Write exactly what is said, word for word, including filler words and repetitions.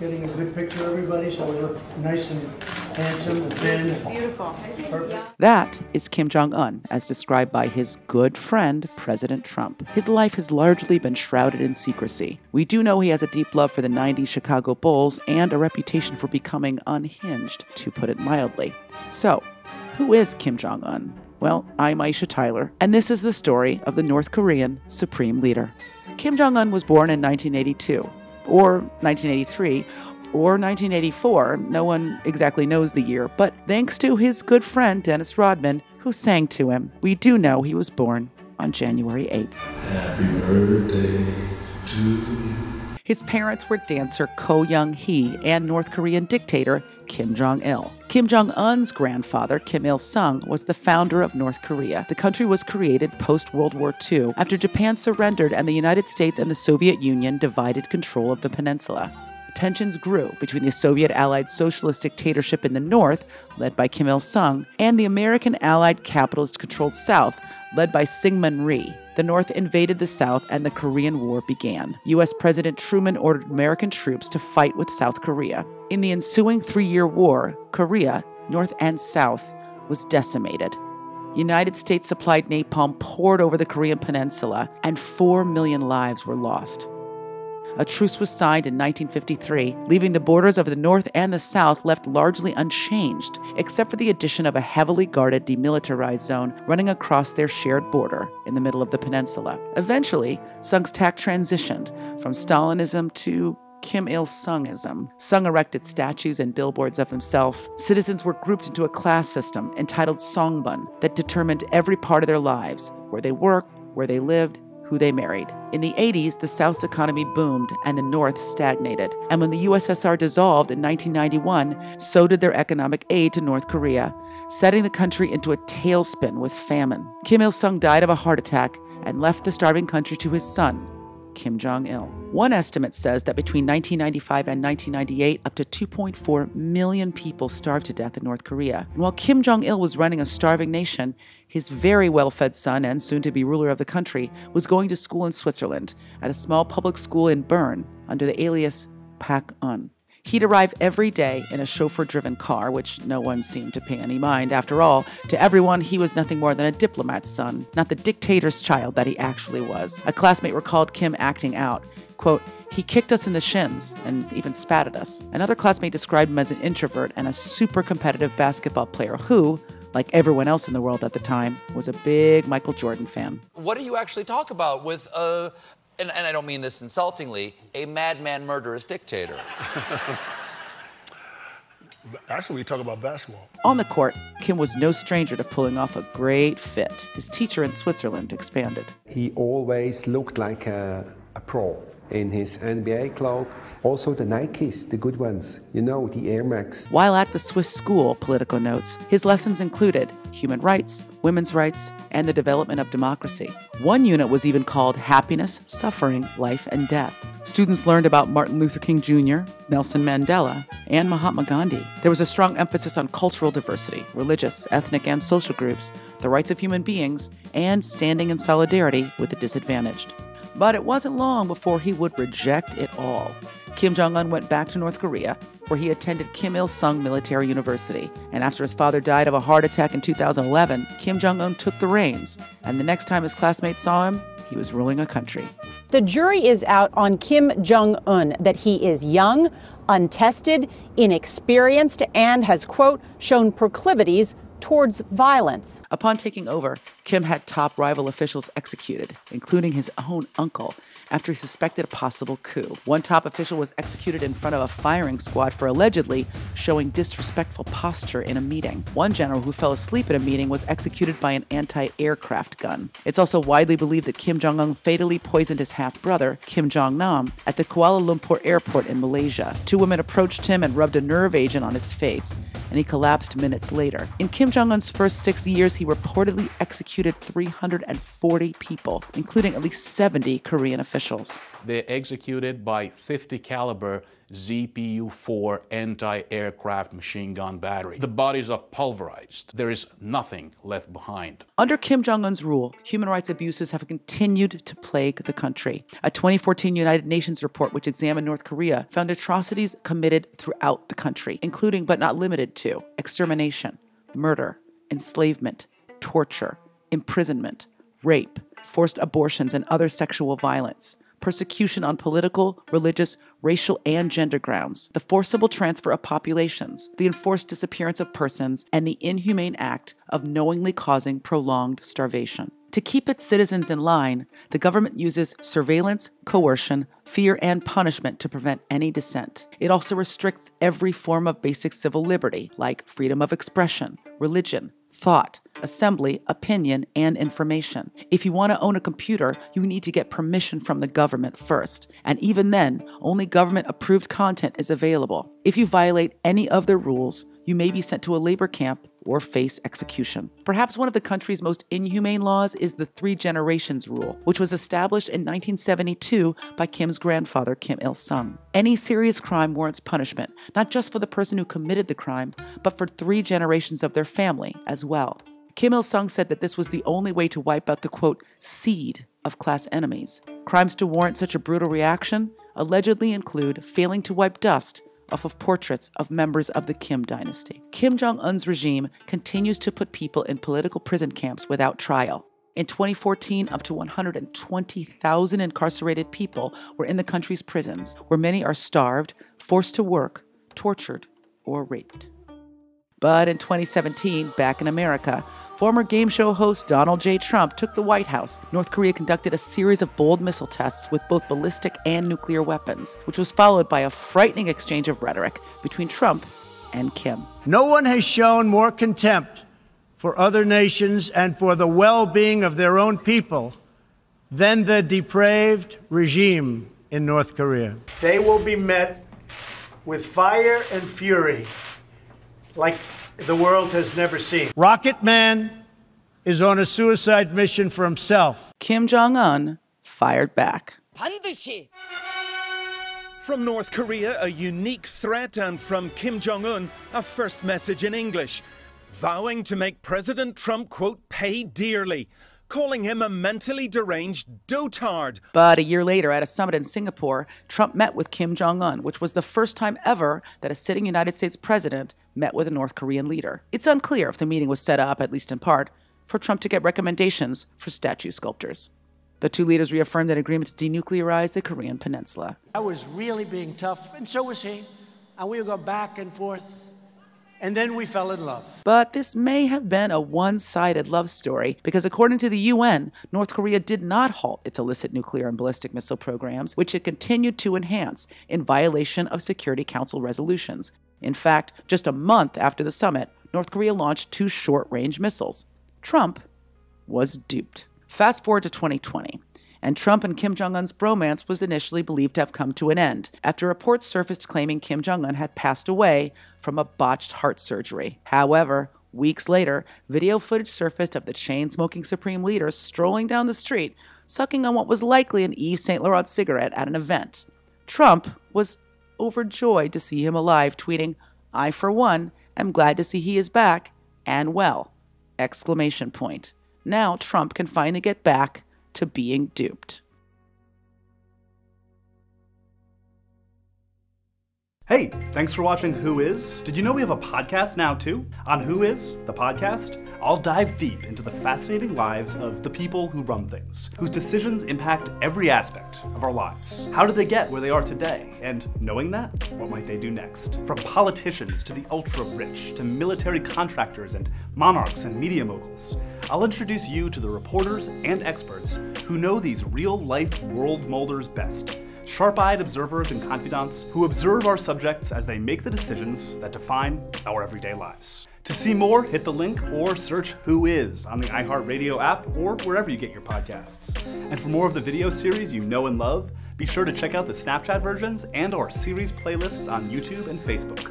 getting a good picture of everybody so we look nice and handsome and thin. Beautiful. Perfect. That is Kim Jong-un, as described by his good friend, President Trump. His life has largely been shrouded in secrecy. We do know he has a deep love for the nineties Chicago Bulls and a reputation for becoming unhinged, to put it mildly. So, who is Kim Jong-un? Well, I'm Aisha Tyler, and this is the story of the North Korean Supreme Leader. Kim Jong-un was born in nineteen eighty-two, or nineteen eighty-three, or nineteen eighty-four. No one exactly knows the year, but thanks to his good friend Dennis Rodman, who sang to him, we do know he was born on January eighth. Happy birthday to you. His parents were dancer Ko Young-hee and North Korean dictator Kim Jong-il. Kim Jong-un's grandfather, Kim Il-sung, was the founder of North Korea. The country was created post-World War Two after Japan surrendered and the United States and the Soviet Union divided control of the peninsula. Tensions grew between the Soviet allied socialist dictatorship in the north, led by Kim Il-sung, and the American allied capitalist-controlled south, led by Syngman Rhee. The North invaded the South and the Korean War began. U S President Truman ordered American troops to fight with South Korea. In the ensuing three-year war, Korea, North and South, was decimated. United States supplied napalm poured over the Korean peninsula, and four million lives were lost. A truce was signed in nineteen fifty-three, leaving the borders of the North and the South left largely unchanged, except for the addition of a heavily guarded demilitarized zone running across their shared border in the middle of the peninsula. Eventually, Sung's tack transitioned from Stalinism to Kim Il-sungism. Sung erected statues and billboards of himself. Citizens were grouped into a class system entitled Songbun that determined every part of their lives, where they worked, where they lived, who they married. In the eighties, the South's economy boomed and the North stagnated. And when the U S S R dissolved in nineteen ninety-one, so did their economic aid to North Korea, setting the country into a tailspin with famine. Kim Il-sung died of a heart attack and left the starving country to his son, Kim Jong-il. One estimate says that between nineteen ninety-five and nineteen ninety-eight, up to two point four million people starved to death in North Korea. And while Kim Jong-il was running a starving nation, his very well-fed son and soon-to-be ruler of the country was going to school in Switzerland at a small public school in Bern under the alias Pak Un. He'd arrive every day in a chauffeur-driven car, which no one seemed to pay any mind. After all, to everyone, he was nothing more than a diplomat's son, not the dictator's child that he actually was. A classmate recalled Kim acting out. Quote, "He kicked us in the shins and even spat at us." Another classmate described him as an introvert and a super competitive basketball player who, like everyone else in the world at the time, was a big Michael Jordan fan. What do you actually talk about with a... And, and I don't mean this insultingly, a madman murderous dictator. Actually, we talk about basketball. On the court, Kim was no stranger to pulling off a great fit. His teacher in Switzerland expanded. He always looked like a, a pro in his N B A clothes. Also the Nikes, the good ones, you know, the Air Max. While at the Swiss school, Politico notes, his lessons included human rights, women's rights, and the development of democracy. One unit was even called Happiness, Suffering, Life, and Death. Students learned about Martin Luther King Junior, Nelson Mandela, and Mahatma Gandhi. There was a strong emphasis on cultural diversity, religious, ethnic, and social groups, the rights of human beings, and standing in solidarity with the disadvantaged. But it wasn't long before he would reject it all. Kim Jong-un went back to North Korea, where he attended Kim Il-sung Military University. And after his father died of a heart attack in two thousand eleven, Kim Jong-un took the reins. And the next time his classmates saw him, he was ruling a country. The jury is out on Kim Jong-un, that he is young, untested, inexperienced, and has, quote, shown proclivities towards violence. Upon taking over, Kim had top rival officials executed, including his own uncle, after he suspected a possible coup. One top official was executed in front of a firing squad for allegedly showing disrespectful posture in a meeting. One general who fell asleep at a meeting was executed by an anti-aircraft gun. It's also widely believed that Kim Jong-un fatally poisoned his half-brother, Kim Jong-nam, at the Kuala Lumpur airport in Malaysia. Two women approached him and rubbed a nerve agent on his face, and he collapsed minutes later. In Kim Jong-un's first six years, he reportedly executed three hundred forty people, including at least seventy Korean officials. They're executed by fifty caliber Z P U four anti-aircraft machine gun battery. The bodies are pulverized. There is nothing left behind. Under Kim Jong-un's rule, human rights abuses have continued to plague the country. A twenty fourteen United Nations report which examined North Korea found atrocities committed throughout the country, including but not limited to extermination, murder, enslavement, torture, imprisonment, rape, forced abortions and other sexual violence, persecution on political, religious, racial, and gender grounds, the forcible transfer of populations, the enforced disappearance of persons, and the inhumane act of knowingly causing prolonged starvation. To keep its citizens in line, the government uses surveillance, coercion, fear, and punishment to prevent any dissent. It also restricts every form of basic civil liberty, like freedom of expression, religion, thought, assembly, opinion, and information. If you want to own a computer, you need to get permission from the government first. And even then, only government-approved content is available. If you violate any of the rules, you may be sent to a labor camp or face execution. Perhaps one of the country's most inhumane laws is the Three Generations Rule, which was established in nineteen seventy-two by Kim's grandfather, Kim Il-sung. Any serious crime warrants punishment, not just for the person who committed the crime, but for three generations of their family as well. Kim Il-sung said that this was the only way to wipe out the, quote, seed of class enemies. Crimes to warrant such a brutal reaction allegedly include failing to wipe dust off of portraits of members of the Kim dynasty. Kim Jong-un's regime continues to put people in political prison camps without trial. In twenty fourteen, up to one hundred twenty thousand incarcerated people were in the country's prisons, where many are starved, forced to work, tortured, or raped. But in twenty seventeen, back in America, former game show host Donald J. Trump took the White House. North Korea conducted a series of bold missile tests with both ballistic and nuclear weapons, which was followed by a frightening exchange of rhetoric between Trump and Kim. No one has shown more contempt for other nations and for the well-being of their own people than the depraved regime in North Korea. They will be met with fire and fury like the world has never seen. Rocket Man is on a suicide mission for himself. Kim Jong-un fired back. From North Korea, a unique threat, and from Kim Jong-un, a first message in English, vowing to make President Trump, quote, pay dearly, calling him a mentally deranged dotard. But a year later, at a summit in Singapore, Trump met with Kim Jong-un, which was the first time ever that a sitting United States president met with a North Korean leader. It's unclear if the meeting was set up, at least in part, for Trump to get recommendations for statue sculptors. The two leaders reaffirmed an agreement to denuclearize the Korean peninsula. I was really being tough, and so was he. And we would go back and forth. And then we fell in love. But this may have been a one-sided love story, because according to the U N, North Korea did not halt its illicit nuclear and ballistic missile programs, which it continued to enhance in violation of Security Council resolutions. In fact, just a month after the summit, North Korea launched two short-range missiles. Trump was duped. Fast forward to twenty twenty. And Trump and Kim Jong-un's bromance was initially believed to have come to an end after reports surfaced claiming Kim Jong-un had passed away from a botched heart surgery. However, weeks later, video footage surfaced of the chain-smoking Supreme Leader strolling down the street, sucking on what was likely an Yves Saint Laurent cigarette at an event. Trump was overjoyed to see him alive, tweeting, "I, for one, am glad to see he is back and well!" Exclamation point. Now Trump can finally get back to being duped. Hey, thanks for watching Who Is. Did you know we have a podcast now too? On Who Is, the podcast, I'll dive deep into the fascinating lives of the people who run things, whose decisions impact every aspect of our lives. How did they get where they are today? And knowing that, what might they do next? From politicians to the ultra-rich, to military contractors and monarchs and media moguls, I'll introduce you to the reporters and experts who know these real-life world molders best. Sharp-eyed observers and confidants who observe our subjects as they make the decisions that define our everyday lives. To see more, hit the link or search Who Is on the iHeartRadio app or wherever you get your podcasts. And for more of the video series you know and love, be sure to check out the Snapchat versions and our series playlists on YouTube and Facebook.